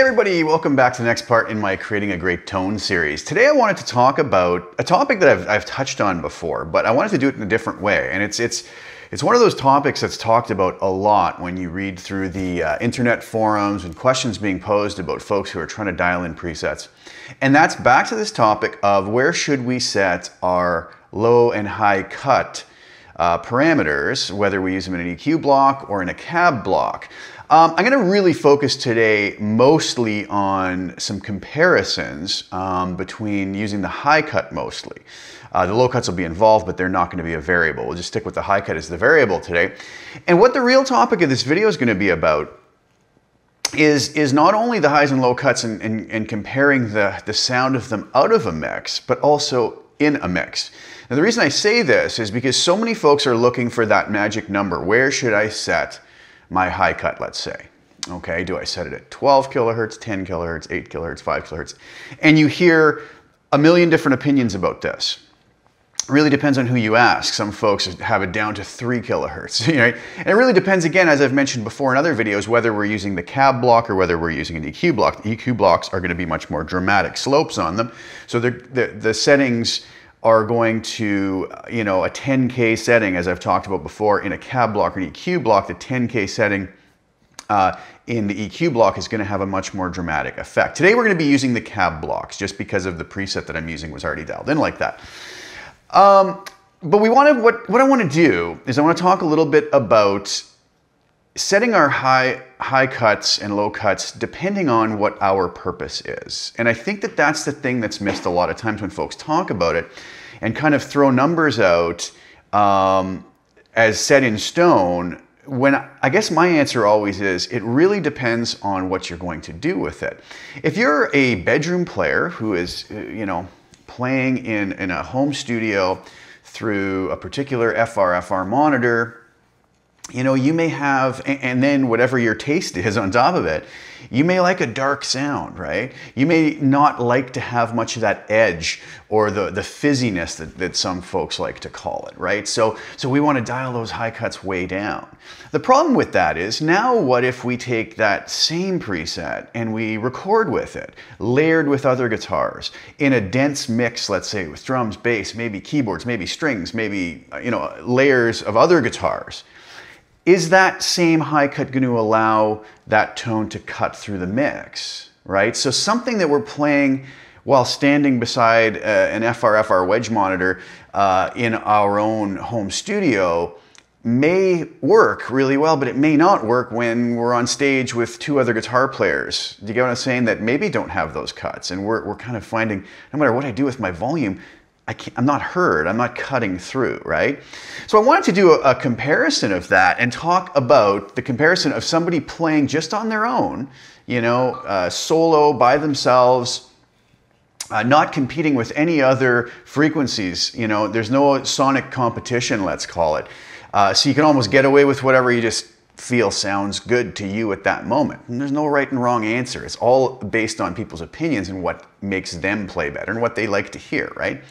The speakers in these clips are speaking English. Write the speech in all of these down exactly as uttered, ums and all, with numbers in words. Hey everybody, welcome back to the next part in my Creating a Great Tone series. Today I wanted to talk about a topic that I've, I've touched on before, but I wanted to do it in a different way. And it's, it's, it's one of those topics that's talked about a lot when you read through the uh, internet forums and questions being posed about folks who are trying to dial in presets. And that's back to this topic of where should we set our low and high cut uh, parameters, whether we use them in an E Q block or in a cab block. Um, I'm gonna really focus today mostly on some comparisons um, between using the high cut mostly. Uh, the low cuts will be involved, but they're not gonna be a variable. We'll just stick with the high cut as the variable today. And what the real topic of this video is gonna be about is, is not only the highs and low cuts and, and, and comparing the, the sound of them out of a mix, but also in a mix. Now the reason I say this is because so many folks are looking for that magic number. Where should I set my high cut, let's say? Okay, do I set it at twelve kilohertz, ten kilohertz, eight kilohertz, five kilohertz? And you hear a million different opinions about this. It really depends on who you ask. Some folks have it down to three kilohertz, right? And it really depends, again, as I've mentioned before in other videos, whether we're using the cab block or whether we're using an E Q block. The E Q blocks are gonna be much more dramatic slopes on them. So the, the, the settings are going to, you know, a ten K setting, as I've talked about before, in a cab block or an E Q block, the ten K setting uh, in the E Q block is gonna have a much more dramatic effect. Today we're gonna be using the cab blocks just because of the preset that I'm using was already dialed in like that. Um, but we wanna, what, what I wanna do is I wanna talk a little bit about setting our high, high cuts and low cuts depending on what our purpose is. And I think that that's the thing that's missed a lot of times when folks talk about it and kind of throw numbers out um, as set in stone, when I guess my answer always is it really depends on what you're going to do with it. If you're a bedroom player who is, you know, playing in, in a home studio through a particular F R F R monitor, you know, you may have, and then whatever your taste is on top of it, you may like a dark sound, right? You may not like to have much of that edge or the, the fizziness that, that some folks like to call it, right? So, so we want to dial those high cuts way down. The problem with that is, now what if we take that same preset and we record with it, layered with other guitars, in a dense mix, let's say, with drums, bass, maybe keyboards, maybe strings, maybe, you know, layers of other guitars. Is that same high cut going to allow that tone to cut through the mix, right? So something that we're playing while standing beside uh, an F R F R wedge monitor uh, in our own home studio may work really well, but it may not work when we're on stage with two other guitar players. Do you get what I'm saying? That maybe don't have those cuts. And we're, we're kind of finding, no matter what I do with my volume, I can't, I'm not heard, I'm not cutting through, right? So I wanted to do a, a comparison of that and talk about the comparison of somebody playing just on their own, you know, uh, solo, by themselves, uh, not competing with any other frequencies, you know, there's no sonic competition, let's call it. Uh, so you can almost get away with whatever you just feel sounds good to you at that moment. And there's no right and wrong answer. It's all based on people's opinions and what makes them play better and what they like to hear, right?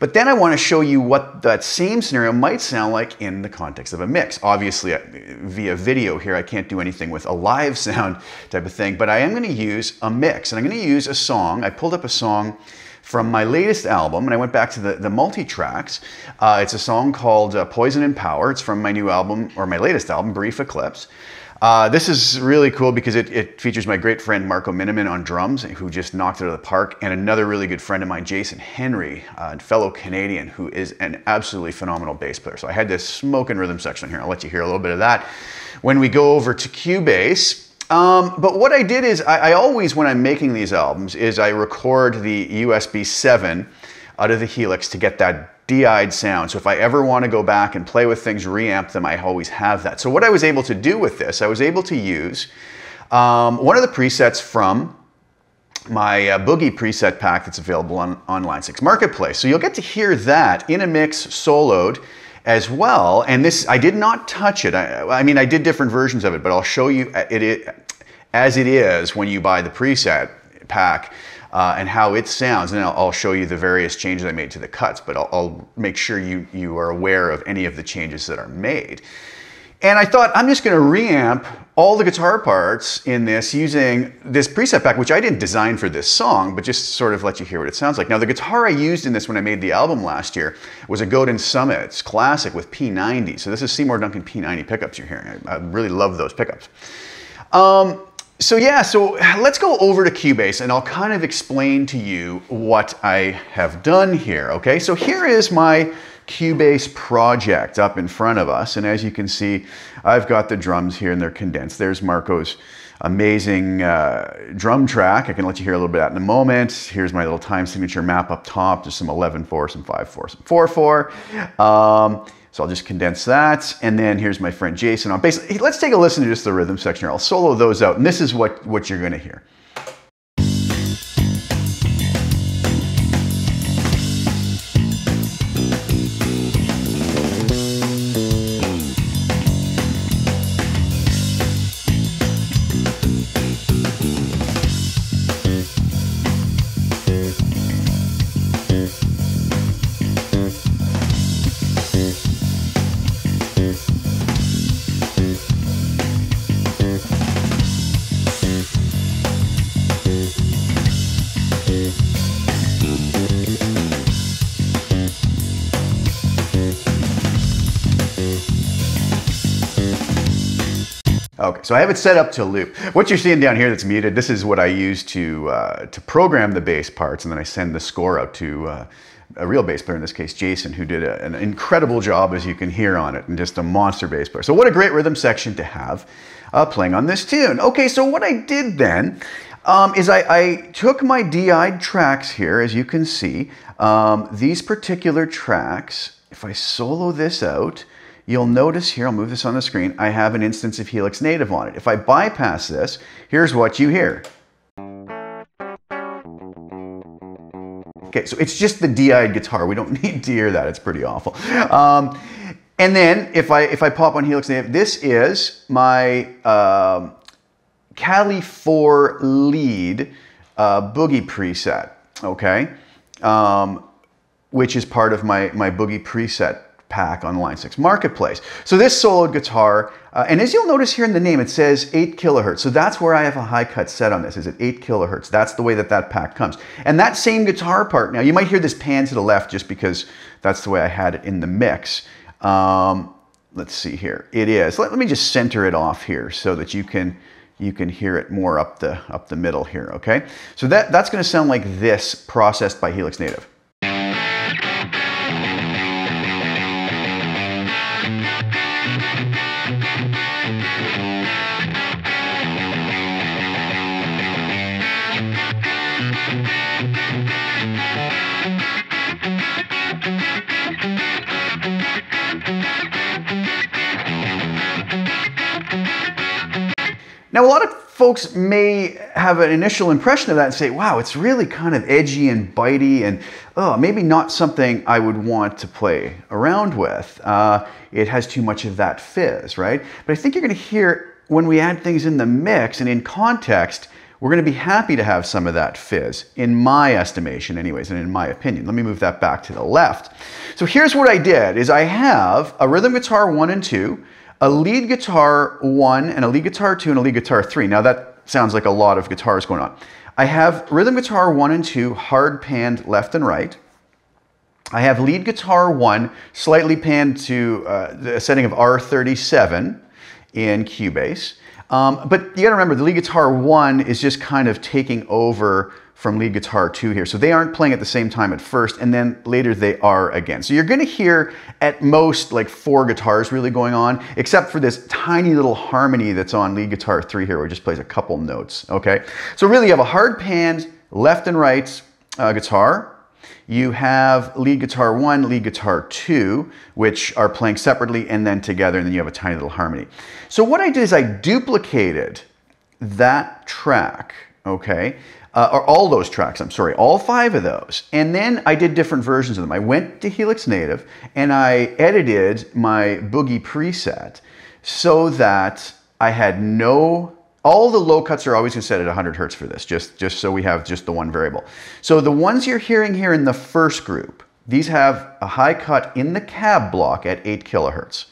But then I want to show you what that same scenario might sound like in the context of a mix. Obviously, via video here, I can't do anything with a live sound type of thing, but I am going to use a mix. And I'm going to use a song. I pulled up a song from my latest album, and I went back to the, the multi-tracks. Uh, it's a song called uh, Poison and Power. It's from my new album, or my latest album, Brief Eclipse. Uh, this is really cool because it, it features my great friend Marco Minnemann on drums, who just knocked it out of the park, and another really good friend of mine, Jason Henry, a fellow Canadian who is an absolutely phenomenal bass player. So I had this smoking rhythm section here. I'll let you hear a little bit of that when we go over to Cubase. Um, but what I did is, I, I always, when I'm making these albums, is I record the U S B seven out of the Helix to get that D I'd sound. So if I ever want to go back and play with things, reamp them, I always have that. So what I was able to do with this, I was able to use um, one of the presets from my uh, Boogie preset pack that's available on, on Line six Marketplace. So you'll get to hear that in a mix, soloed, as well. And this, I did not touch it. I, I mean, I did different versions of it, but I'll show you it, it as it is when you buy the preset pack uh, and how it sounds. And I'll, I'll show you the various changes I made to the cuts, but I'll, I'll make sure you, you are aware of any of the changes that are made. And I thought, I'm just gonna reamp all the guitar parts in this using this preset pack, which I didn't design for this song, but just sort of let you hear what it sounds like. Now, the guitar I used in this when I made the album last year was a Godin Summits classic with P ninety. So this is Seymour Duncan P ninety pickups you're hearing. I, I really love those pickups. Um, so yeah, so let's go over to Cubase and I'll kind of explain to you what I have done here, okay? So here is my Cubase project up in front of us, and as you can see, I've got the drums here and they're condensed. There's Marco's amazing uh, drum track. I can let you hear a little bit of that in a moment. Here's my little time signature map up top. There's some eleven four, some five four, some four four. Um, so I'll just condense that. And then here's my friend Jason on bass. Let's take a listen to just the rhythm section here. I'll solo those out, and this is what, what you're gonna hear. Okay, so I have it set up to loop. What you're seeing down here that's muted, this is what I use to uh, to program the bass parts, and then I send the score out to uh, a real bass player, in this case Jason, who did a, an incredible job, as you can hear on it, and just a monster bass player. So what a great rhythm section to have uh, playing on this tune. Okay, so what I did then um, is I, I took my D I'd tracks here, as you can see. Um, these particular tracks, if I solo this out, you'll notice here, I'll move this on the screen, I have an instance of Helix Native on it. If I bypass this, here's what you hear. Okay, so it's just the D I'd guitar. We don't need to hear that, it's pretty awful. Um, and then if I, if I pop on Helix Native, this is my uh, Cali four lead uh, boogie preset, okay? Um, which is part of my, my boogie preset pack on Line six Marketplace. So this soloed guitar, uh, and as you'll notice here in the name, it says eight kilohertz. So that's where I have a high cut set on this, is at eight kilohertz. That's the way that that pack comes. And that same guitar part, now you might hear this pan to the left just because that's the way I had it in the mix. Um, let's see here, it is. Let, let me just center it off here so that you can you can hear it more up the, up the middle here, okay? So that, that's gonna sound like this, processed by Helix Native. Now, a lot of folks may have an initial impression of that and say, wow, it's really kind of edgy and bitey and oh, maybe not something I would want to play around with. Uh, it has too much of that fizz, right? But I think you're gonna hear when we add things in the mix and in context, we're gonna be happy to have some of that fizz, in my estimation anyways, and in my opinion. Let me move that back to the left. So here's what I did, is I have a rhythm guitar one and two, a lead guitar one, and a lead guitar two, and a lead guitar three. Now that sounds like a lot of guitars going on. I have rhythm guitar one and two hard panned left and right. I have lead guitar one slightly panned to uh, the setting of R thirty-seven in Cubase. Um, but you gotta remember, the lead guitar one is just kind of taking over from lead guitar two here. So they aren't playing at the same time at first, and then later they are again. So you're gonna hear at most like four guitars really going on, except for this tiny little harmony that's on lead guitar three here, where it just plays a couple notes, okay? So really you have a hard panned left and right uh, guitar. You have lead guitar one, lead guitar two, which are playing separately and then together, and then you have a tiny little harmony. So what I did is I duplicated that track, okay? Uh, or all those tracks, I'm sorry, all five of those. And then I did different versions of them. I went to Helix Native and I edited my boogie preset so that I had no, all the low cuts are always gonna set at one hundred hertz for this, just, just so we have just the one variable. So the ones you're hearing here in the first group, these have a high cut in the cab block at eight kilohertz.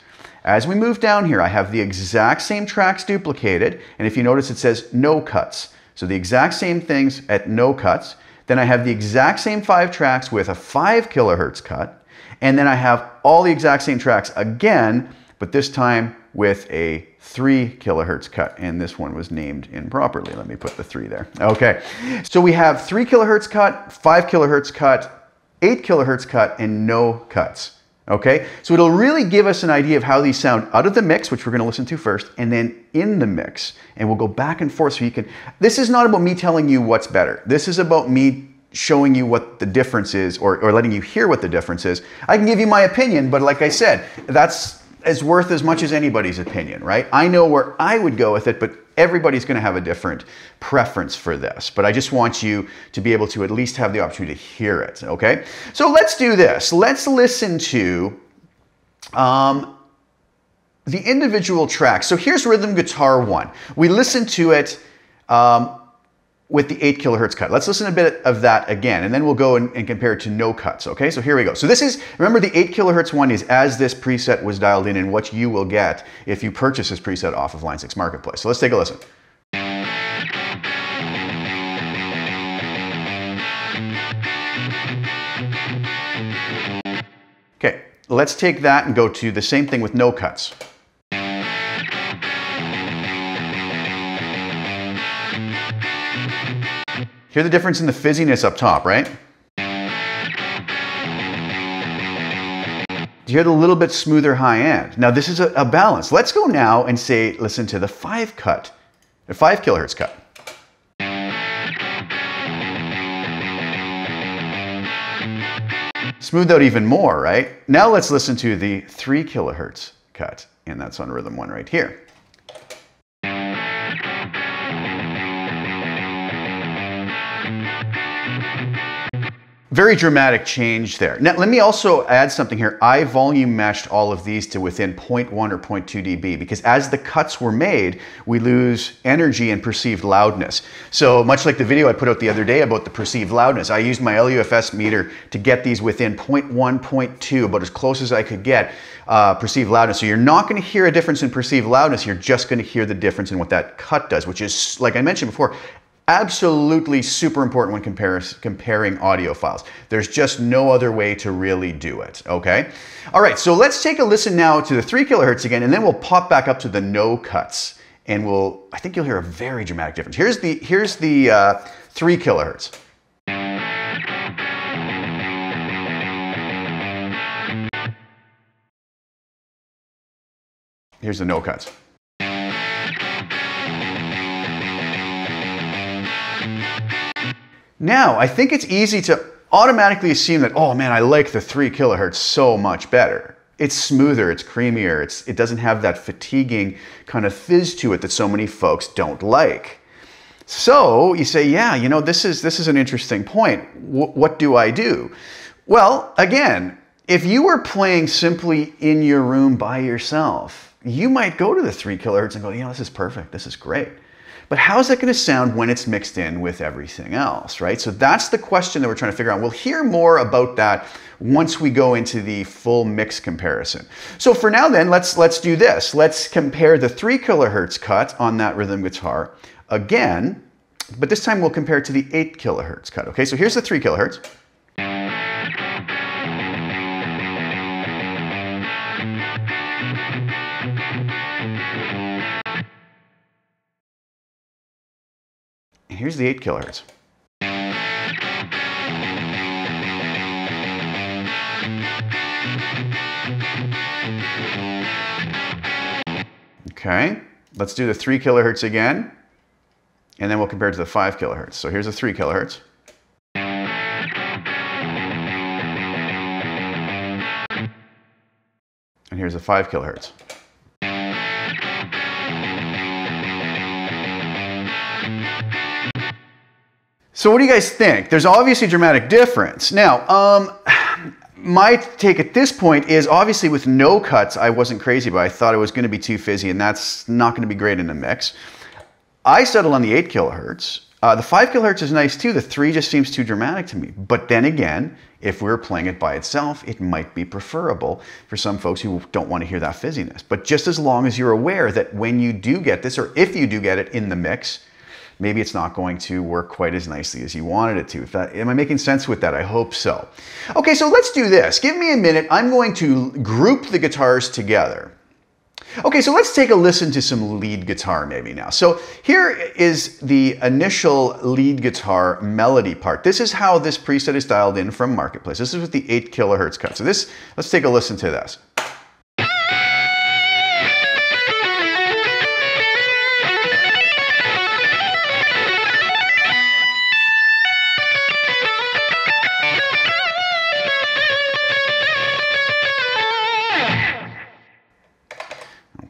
As we move down here, I have the exact same tracks duplicated, and if you notice it says no cuts. So the exact same things at no cuts. Then I have the exact same five tracks with a five kilohertz cut, and then I have all the exact same tracks again, but this time with a three kilohertz cut, and this one was named improperly. Let me put the three there. Okay, so we have three kilohertz cut, five kilohertz cut, eight kilohertz cut, and no cuts. Okay, so it'll really give us an idea of how these sound out of the mix, which we're going to listen to first, and then in the mix, and we'll go back and forth so you can... This is not about me telling you what's better. This is about me showing you what the difference is, or, or letting you hear what the difference is. I can give you my opinion, but like I said, that's as worth as much as anybody's opinion, right? I know where I would go with it, but everybody's going to have a different preference for this, but I just want you to be able to at least have the opportunity to hear it, okay? So let's do this. Let's listen to um, the individual tracks. So here's Rhythm Guitar one. We listened to it um, with the eight kilohertz cut. Let's listen a bit of that again, and then we'll go and, and compare it to no cuts, okay? So here we go. So this is, remember the eight kilohertz one is as this preset was dialed in and what you will get if you purchase this preset off of Line six Marketplace. So let's take a listen. Okay, let's take that and go to the same thing with no cuts. Hear the difference in the fizziness up top, right? Do you hear the little bit smoother high end? Now this is a, a balance. Let's go now and say, listen to the five cut, the five kilohertz cut. Smoothed out even more, right? Now let's listen to the three kilohertz cut, and that's on Rhythm one right here. Very dramatic change there. Now, let me also add something here. I volume matched all of these to within zero point one or zero point two dB because as the cuts were made, we lose energy and perceived loudness. So much like the video I put out the other day about the perceived loudness, I used my L U F S meter to get these within zero point one, zero point two, about as close as I could get uh, perceived loudness. So you're not gonna hear a difference in perceived loudness, you're just gonna hear the difference in what that cut does, which is, like I mentioned before, absolutely super important when compares, comparing audio files. There's just no other way to really do it, okay? All right, so let's take a listen now to the three kilohertz again, and then we'll pop back up to the no cuts, and we'll, I think you'll hear a very dramatic difference. Here's the, here's the uh, three kilohertz. Here's the no cuts. Now, I think it's easy to automatically assume that, oh man, I like the three kilohertz so much better. It's smoother, it's creamier, it's, it doesn't have that fatiguing kind of fizz to it that so many folks don't like. So you say, yeah, you know, this is, this is an interesting point. W- what do I do? Well, again, if you were playing simply in your room by yourself, you might go to the three kilohertz and go, you know, this is perfect, this is great. But how's that gonna sound when it's mixed in with everything else, right? So that's the question that we're trying to figure out. We'll hear more about that once we go into the full mix comparison. So for now then, let's, let's do this. Let's compare the three kilohertz cut on that rhythm guitar again, but this time we'll compare it to the eight kilohertz cut. Okay, so here's the three kilohertz. Here's the eight kilohertz. Okay, let's do the three kilohertz again, and then we'll compare it to the five kilohertz. So here's the three kilohertz. And here's the five kilohertz. So what do you guys think? There's obviously a dramatic difference. Now, um, my take at this point is obviously with no cuts, I wasn't crazy, but I thought it was gonna be too fizzy and that's not gonna be great in the mix. I settled on the eight kilohertz. Uh, the five kilohertz is nice too. The three just seems too dramatic to me. But then again, if we're playing it by itself, it might be preferable for some folks who don't want to hear that fizziness. But just as long as you're aware that when you do get this, or if you do get it in the mix, maybe it's not going to work quite as nicely as you wanted it to. If that, am I making sense with that? I hope so. Okay, so let's do this. Give me a minute. I'm going to group the guitars together. Okay, so let's take a listen to some lead guitar maybe now. So here is the initial lead guitar melody part. This is how this preset is dialed in from Marketplace. This is with the eight kilohertz cut. So this, let's take a listen to this.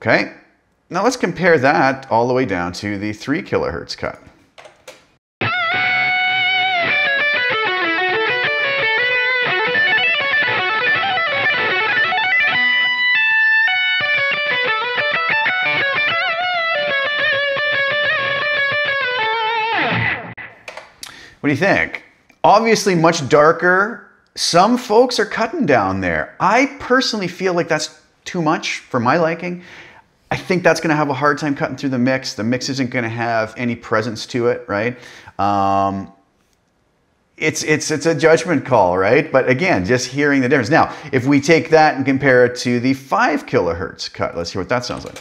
Okay, now let's compare that all the way down to the three kilohertz cut. What do you think? Obviously much darker. Some folks are cutting down there. I personally feel like that's too much for my liking. I think that's going to have a hard time cutting through the mix. The mix isn't going to have any presence to it, right? Um, it's, it's, it's a judgment call, right? But again, just hearing the difference. Now, if we take that and compare it to the five kilohertz cut, let's hear what that sounds like.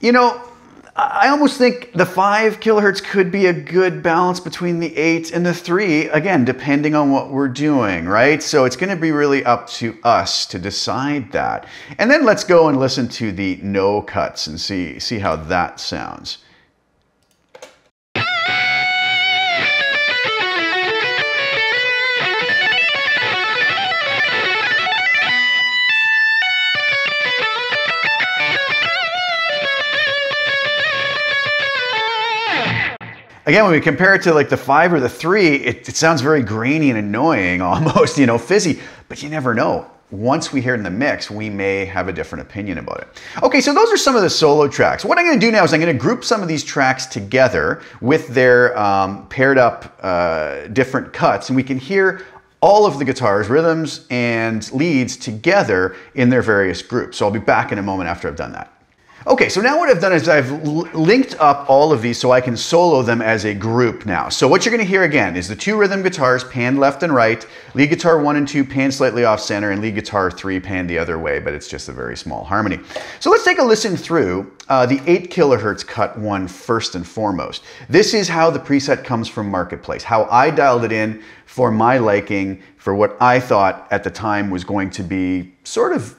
You know, I almost think the five kilohertz could be a good balance between the eight and the three, again, depending on what we're doing, right? So it's gonna be really up to us to decide that. And then let's go and listen to the no cuts and see, see how that sounds. Again, when we compare it to like the five or the three, it, it sounds very grainy and annoying almost, you know, fizzy, but you never know. Once we hear it in the mix, we may have a different opinion about it. Okay, so those are some of the solo tracks. What I'm gonna do now is I'm gonna group some of these tracks together with their um, paired up uh, different cuts, and we can hear all of the guitars, rhythms, and leads together in their various groups. So I'll be back in a moment after I've done that. Okay, so now what I've done is I've linked up all of these so I can solo them as a group now. So what you're gonna hear again is the two rhythm guitars panned left and right, lead guitar one and two panned slightly off center, and lead guitar three panned the other way, but it's just a very small harmony. So let's take a listen through uh, the eight kilohertz cut one first and foremost. This is how the preset comes from Marketplace, how I dialed it in for my liking, for what I thought at the time was going to be sort of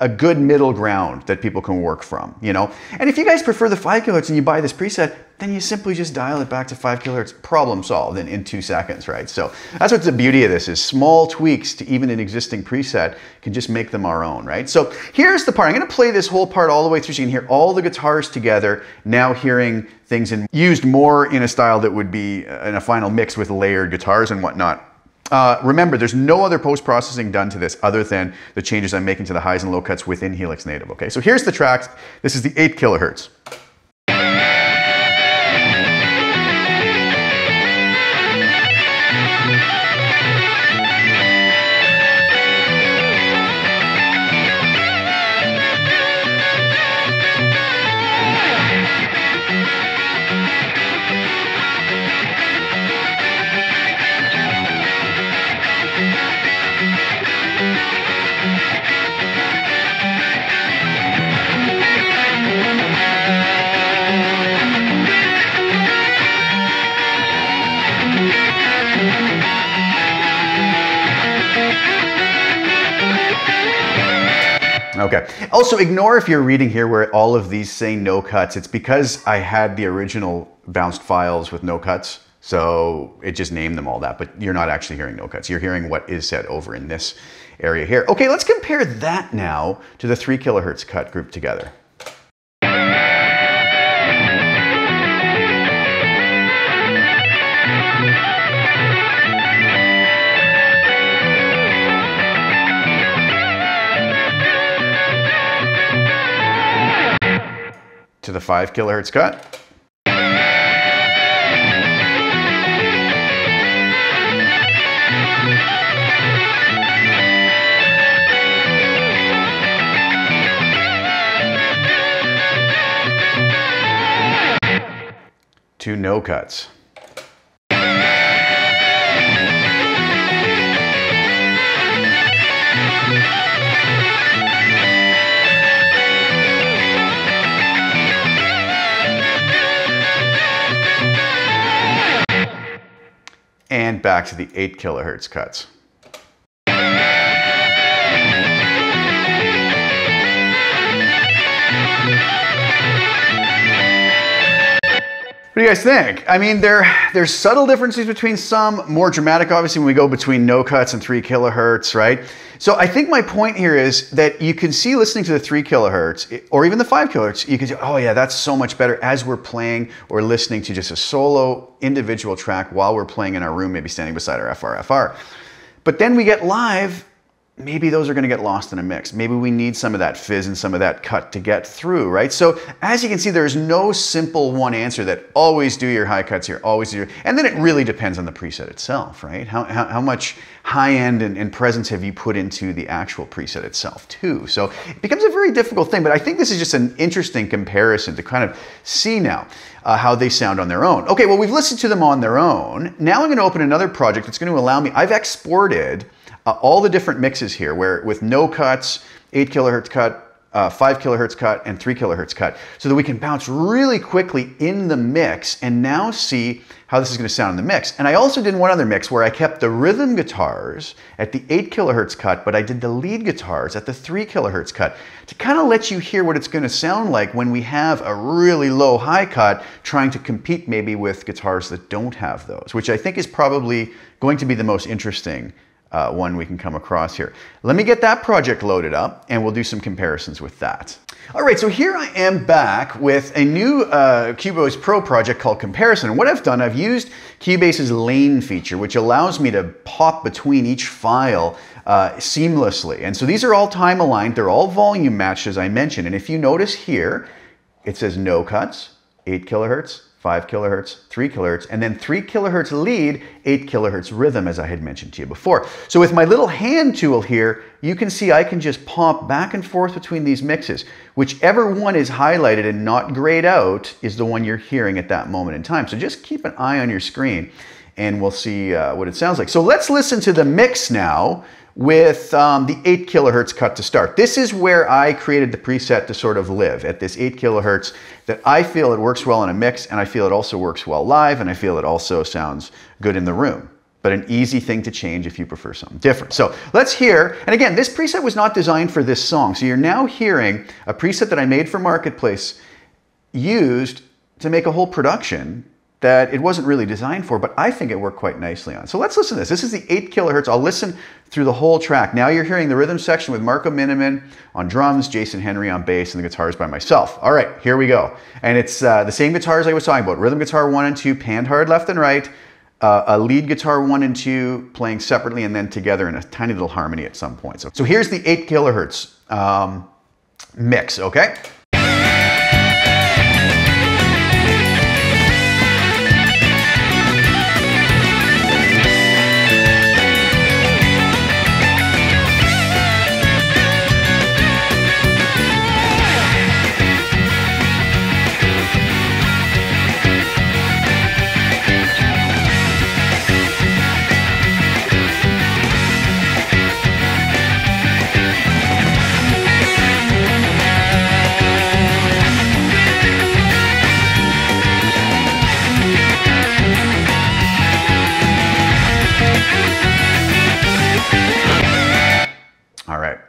a good middle ground that people can work from, you know? And if you guys prefer the five kilohertz and you buy this preset, then you simply just dial it back to five kilohertz, problem solved in, in two seconds, right? So that's what's the beauty of this is small tweaks to even an existing preset can just make them our own, right? So here's the part. I'm gonna play this whole part all the way through so you can hear all the guitars together, now hearing things in, used more in a style that would be in a final mix with layered guitars and whatnot. Uh, remember, there's no other post-processing done to this other than the changes I'm making to the highs and low cuts within Helix Native, okay? So here's the tracks. This is the eight kilohertz. Okay. Also, ignore if you're reading here where all of these say no cuts. It's because I had the original bounced files with no cuts, so it just named them all that, but you're not actually hearing no cuts. You're hearing what is said over in this area here. Okay, let's compare that now to the three kilohertz cut group together. to the five kilohertz cut. Two no cuts. And back to the eight kilohertz cuts. What do you guys think? I mean, there, there's subtle differences between some, more dramatic obviously when we go between no cuts and three kilohertz, right? So I think my point here is that you can see listening to the three kilohertz or even the five kilohertz, you can say, oh yeah, that's so much better as we're playing or listening to just a solo individual track while we're playing in our room, maybe standing beside our F R F R. But then we get live, maybe those are gonna get lost in a mix. Maybe we need some of that fizz and some of that cut to get through, right? So as you can see, there's no simple one answer that always do your high cuts here, always do your, and then it really depends on the preset itself, right? How, how, how much high end and, and presence have you put into the actual preset itself too? So it becomes a very difficult thing, but I think this is just an interesting comparison to kind of see now uh, how they sound on their own. Okay, well, we've listened to them on their own. Now I'm gonna open another project that's gonna allow me, I've exported Uh, all the different mixes here, where with no cuts, eight kilohertz cut, uh, five kilohertz cut, and three kilohertz cut, so that we can bounce really quickly in the mix and now see how this is gonna sound in the mix. And I also did one other mix where I kept the rhythm guitars at the eight kilohertz cut, but I did the lead guitars at the three kilohertz cut to kind of let you hear what it's gonna sound like when we have a really low high cut trying to compete maybe with guitars that don't have those, which I think is probably going to be the most interesting Uh, one we can come across here. Let me get that project loaded up and we'll do some comparisons with that. All right, so here I am back with a new uh, Cubase Pro project called Comparison. What I've done, I've used Cubase's lane feature, which allows me to pop between each file uh, seamlessly. And so these are all time aligned, they're all volume matched as I mentioned. And if you notice here, it says no cuts, eight kilohertz, five kilohertz, three kilohertz, and then three kilohertz lead, eight kilohertz rhythm, as I had mentioned to you before. So with my little hand tool here, you can see I can just pop back and forth between these mixes. Whichever one is highlighted and not grayed out is the one you're hearing at that moment in time. So just keep an eye on your screen and we'll see uh, what it sounds like. So let's listen to the mix now with um, the eight kilohertz cut to start. This is where I created the preset to sort of live at this eight kilohertz that I feel it works well in a mix and I feel it also works well live and I feel it also sounds good in the room. But an easy thing to change if you prefer something different. So let's hear, and again, this preset was not designed for this song. So you're now hearing a preset that I made for Marketplace used to make a whole production that it wasn't really designed for, but I think it worked quite nicely on. So let's listen to this. This is the eight kilohertz. I'll listen through the whole track. Now you're hearing the rhythm section with Marco Minnemann on drums, Jason Henry on bass, and the guitars by myself. All right, here we go. And it's uh, the same guitars I was talking about. Rhythm guitar one and two, panned hard left and right, uh, a lead guitar one and two, playing separately and then together in a tiny little harmony at some point. So, so here's the eight kilohertz um, mix, okay?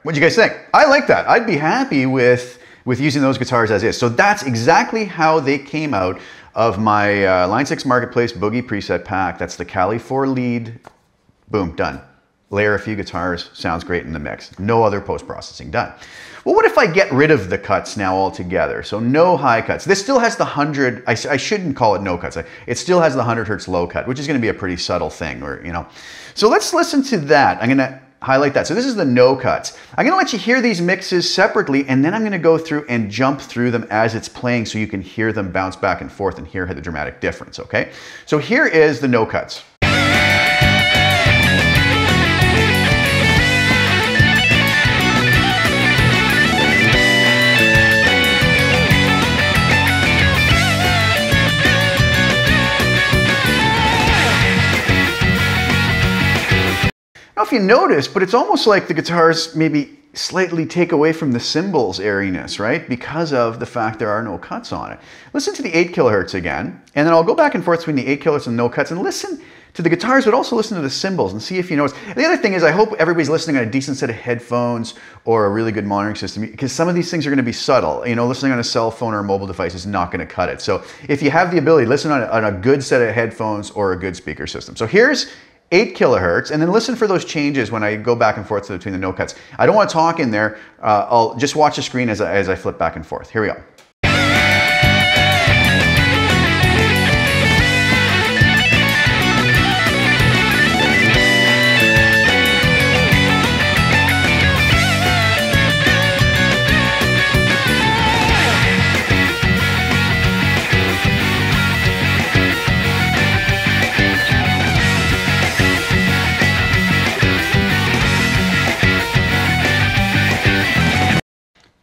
What do you guys think? I like that. I'd be happy with, with using those guitars as is. So that's exactly how they came out of my uh, Line six Marketplace Boogie preset pack. That's the Cali four lead. Boom, done. Layer a few guitars, sounds great in the mix. No other post-processing done. Well, what if I get rid of the cuts now altogether? So no high cuts. This still has the one hundred, I, I shouldn't call it no cuts. I, it still has the one hundred hertz low cut, which is gonna be a pretty subtle thing, or you know. So let's listen to that. I'm gonna highlight that. So this is the no cuts. I'm gonna let you hear these mixes separately, and then I'm gonna go through and jump through them as it's playing so you can hear them bounce back and forth and hear the dramatic difference, okay? So here is the no cuts. I don't know if you notice, but it's almost like the guitars maybe slightly take away from the cymbals' airiness, right? Because of the fact there are no cuts on it. Listen to the eight kilohertz again, and then I'll go back and forth between the eight kilohertz and no cuts, and listen to the guitars, but also listen to the cymbals and see if you notice. The other thing is, I hope everybody's listening on a decent set of headphones or a really good monitoring system, because some of these things are going to be subtle. You know, listening on a cell phone or a mobile device is not going to cut it. So if you have the ability, listen on a, on a good set of headphones or a good speaker system. So here's eight kilohertz, and then listen for those changes when I go back and forth between the no cuts. I don't want to talk in there. Uh, I'll just watch the screen as I, as I flip back and forth. Here we go.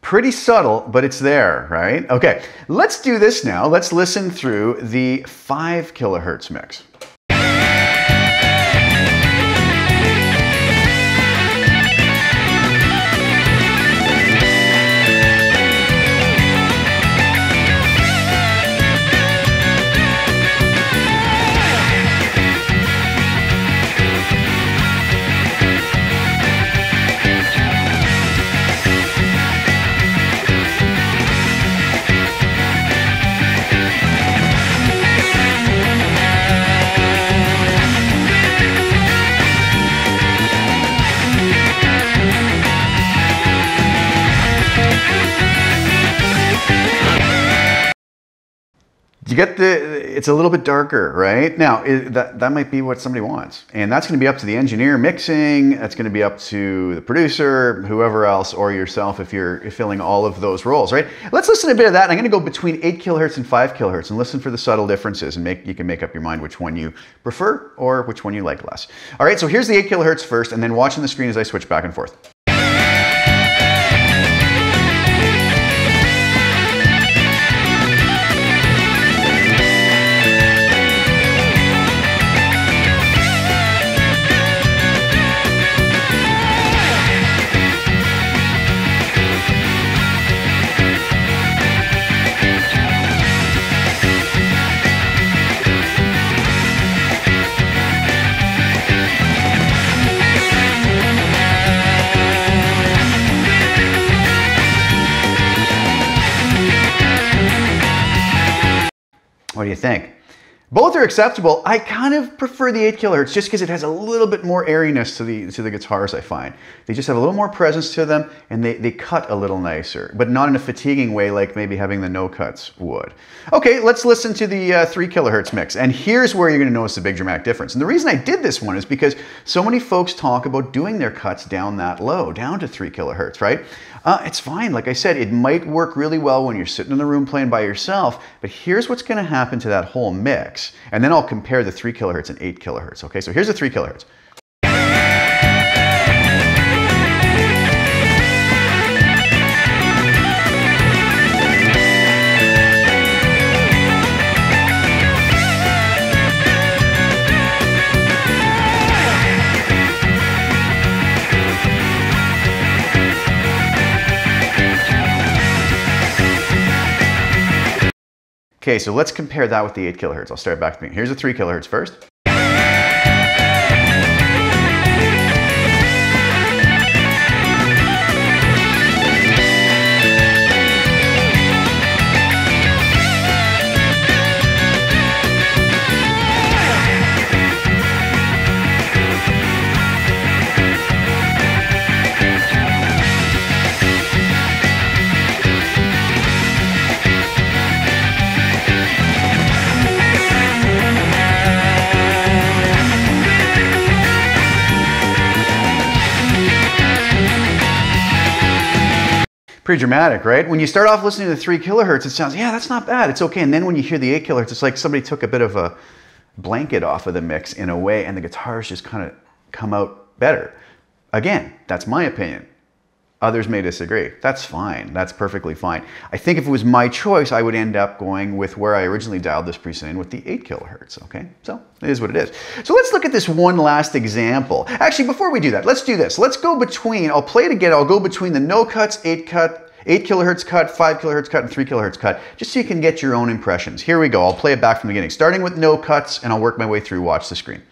Pretty subtle, but it's there, right? Okay, let's do this now. Let's listen through the five kilohertz mix. You get the, it's a little bit darker, right? Now, it, that, that might be what somebody wants. And that's gonna be up to the engineer mixing, that's gonna be up to the producer, whoever else, or yourself if you're filling all of those roles, right? Let's listen to a bit of that. I'm gonna go between eight kilohertz and five kilohertz and listen for the subtle differences, and make, you can make up your mind which one you prefer or which one you like less. All right, so here's the eight kilohertz first, and then watching the screen as I switch back and forth. What do you think? Both are acceptable. I kind of prefer the eight kilohertz just because it has a little bit more airiness to the, to the guitars, I find. They just have a little more presence to them, and they, they cut a little nicer, but not in a fatiguing way like maybe having the no cuts would. Okay, let's listen to the uh, three kilohertz mix, and here's where you're gonna notice the big dramatic difference. And the reason I did this one is because so many folks talk about doing their cuts down that low, down to three kilohertz, right? Uh, it's fine. Like I said, it might work really well when you're sitting in the room playing by yourself, but here's what's going to happen to that whole mix. And then I'll compare the three kilohertz and eight kilohertz. Okay, so here's the three kilohertz. Okay, so let's compare that with the eight kilohertz. I'll start back to the beginning. Here's the three kilohertz first. Pretty dramatic, right? When you start off listening to the three kilohertz, it sounds, yeah, that's not bad, it's okay. And then when you hear the eight kilohertz, it's like somebody took a bit of a blanket off of the mix in a way, and the guitars just kind of come out better. Again, that's my opinion. Others may disagree. That's fine. That's perfectly fine. I think if it was my choice, I would end up going with where I originally dialed this preset in with the eight kilohertz, okay? So it is what it is. So let's look at this one last example. Actually, before we do that, let's do this. Let's go between, I'll play it again, I'll go between the no cuts, eight cut, eight kilohertz cut, five kilohertz cut, and three kilohertz cut, just so you can get your own impressions. Here we go. I'll play it back from the beginning, starting with no cuts, and I'll work my way through, watch the screen.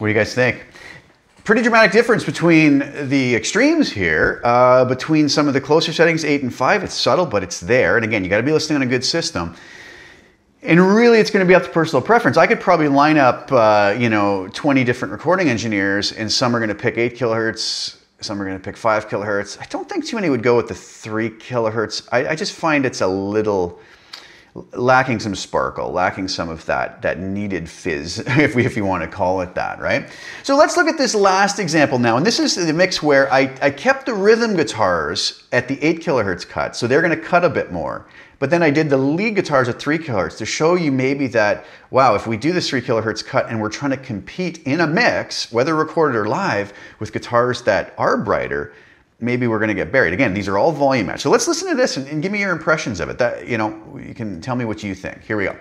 What do you guys think? Pretty dramatic difference between the extremes here, uh, between some of the closer settings, eight and five. It's subtle, but it's there. And again, you gotta be listening on a good system. And really, it's gonna be up to personal preference. I could probably line up, uh, you know, twenty different recording engineers, and some are gonna pick eight kilohertz, some are gonna pick five kilohertz. I don't think too many would go with the three kilohertz. I, I just find it's a little, lacking some sparkle, lacking some of that that needed fizz, if we if you want to call it that, right? So let's look at this last example now, and this is the mix where I, I kept the rhythm guitars at the eight kilohertz cut, so they're going to cut a bit more. But then I did the lead guitars at three kilohertz to show you maybe that, wow, if we do this three kilohertz cut and we're trying to compete in a mix, whether recorded or live, with guitars that are brighter, maybe we're gonna get buried. Again, these are all volume match. So let's listen to this and, and give me your impressions of it. That, you know, you can tell me what you think. Here we go.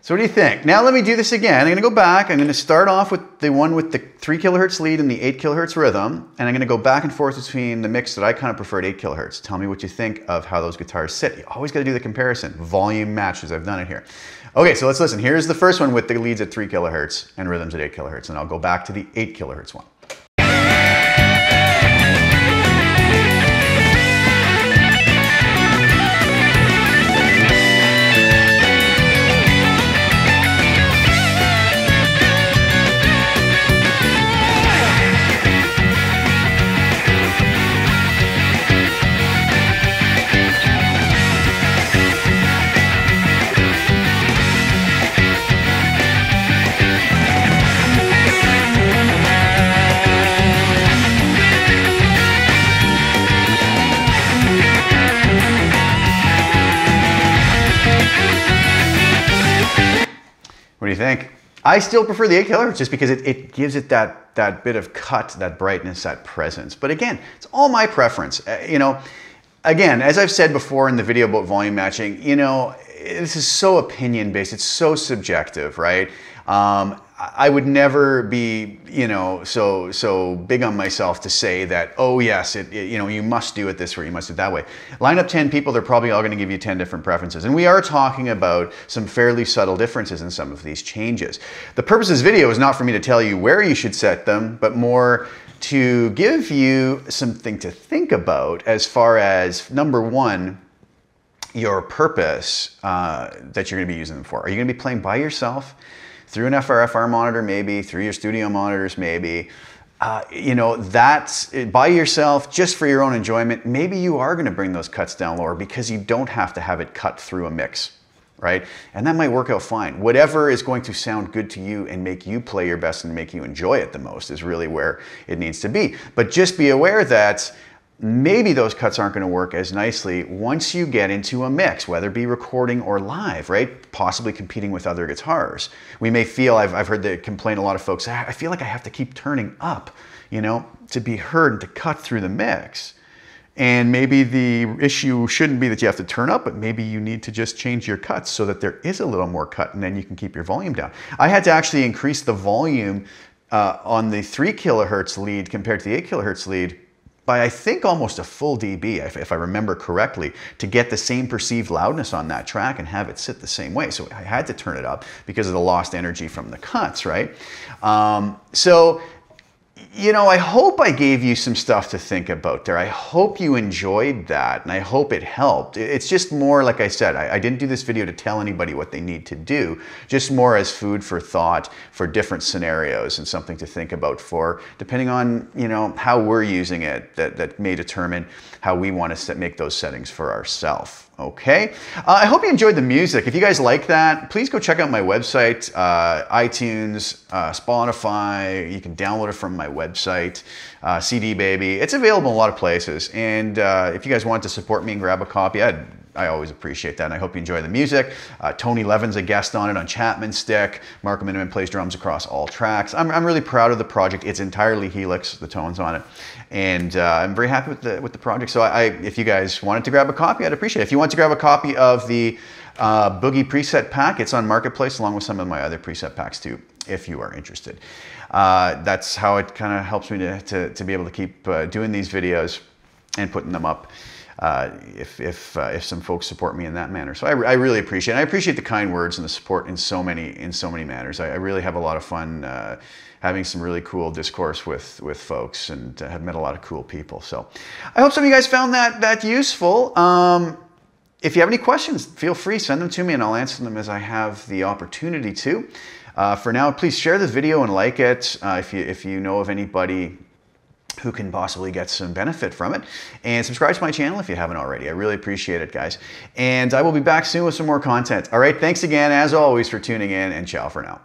So what do you think? Now let me do this again. I'm going to go back. I'm going to start off with the one with the three kilohertz lead and the eight kilohertz rhythm, and I'm going to go back and forth between the mix that I kind of preferred, eight kilohertz. Tell me what you think of how those guitars sit. You always got to do the comparison. Volume matches. I've done it here. Okay, so let's listen. Here's the first one with the leads at three kilohertz and rhythms at eight kilohertz, and I'll go back to the eight kilohertz one. What do you think? I still prefer the eight kilohertz just because it, it gives it that, that bit of cut, that brightness, that presence. But again, it's all my preference. Uh, you know, again, as I've said before in the video about volume matching, you know, this is so opinion-based, it's so subjective, right? Um, I would never be, you know, so so big on myself to say that, oh yes, it, it, you know, you must do it this way, you must do it that way. Line up ten people, they're probably all going to give you ten different preferences. And we are talking about some fairly subtle differences in some of these changes. The purpose of this video is not for me to tell you where you should set them, but more to give you something to think about as far as, number one, your purpose uh, that you're going to be using them for. Are you going to be playing by yourself? Through an F R F R monitor, maybe, through your studio monitors, maybe. Uh, you know, that's by yourself, just for your own enjoyment. Maybe you are gonna bring those cuts down lower because you don't have to have it cut through a mix, right? And that might work out fine. Whatever is going to sound good to you and make you play your best and make you enjoy it the most is really where it needs to be. But just be aware that maybe those cuts aren't going to work as nicely once you get into a mix, whether it be recording or live, right? Possibly competing with other guitars. We may feel, I've, I've heard the complaint, a lot of folks, I feel like I have to keep turning up, you know, to be heard and to cut through the mix. And maybe the issue shouldn't be that you have to turn up, but maybe you need to just change your cuts so that there is a little more cut and then you can keep your volume down. I had to actually increase the volume uh, on the three kilohertz lead compared to the eight kilohertz lead by I think almost a full dB, if, if I remember correctly, to get the same perceived loudness on that track and have it sit the same way. So I had to turn it up because of the lost energy from the cuts, right? Um, so, you know, I hope I gave you some stuff to think about there. I hope you enjoyed that and I hope it helped. It's just more, like I said, I, I didn't do this video to tell anybody what they need to do, just more as food for thought for different scenarios and something to think about for, depending on, you know, how we're using it, that, that may determine how we want to set, make those settings for ourselves. Okay, uh, I hope you enjoyed the music. If you guys like that, please go check out my website, uh, iTunes, uh, Spotify. You can download it from my website, uh, C D Baby. It's available in a lot of places. And uh, if you guys want to support me and grab a copy, I'd, I always appreciate that. And I hope you enjoy the music. Uh, Tony Levin's a guest on it on Chapman Stick. Marco Minnemann plays drums across all tracks. I'm, I'm really proud of the project. It's entirely Helix, the tones on it. And uh, I'm very happy with the, with the project. So I, I, if you guys wanted to grab a copy, I'd appreciate it. If you want to grab a copy of the uh, Boogie preset pack, it's on Marketplace along with some of my other preset packs too, if you are interested. Uh, that's how it kind of helps me to, to, to be able to keep uh, doing these videos and putting them up. Uh, if, if, uh, if some folks support me in that manner. So I, I really appreciate it. I appreciate the kind words and the support in so many, in so many manners. I, I really have a lot of fun uh, having some really cool discourse with, with folks and uh, have met a lot of cool people. So I hope some of you guys found that, that useful. Um, if you have any questions, feel free, send them to me and I'll answer them as I have the opportunity to. Uh, for now, please share the video and like it. Uh, if you, if you know of anybody who can possibly get some benefit from it. And subscribe to my channel if you haven't already. I really appreciate it, guys. And I will be back soon with some more content. All right, thanks again, as always, for tuning in, and ciao for now.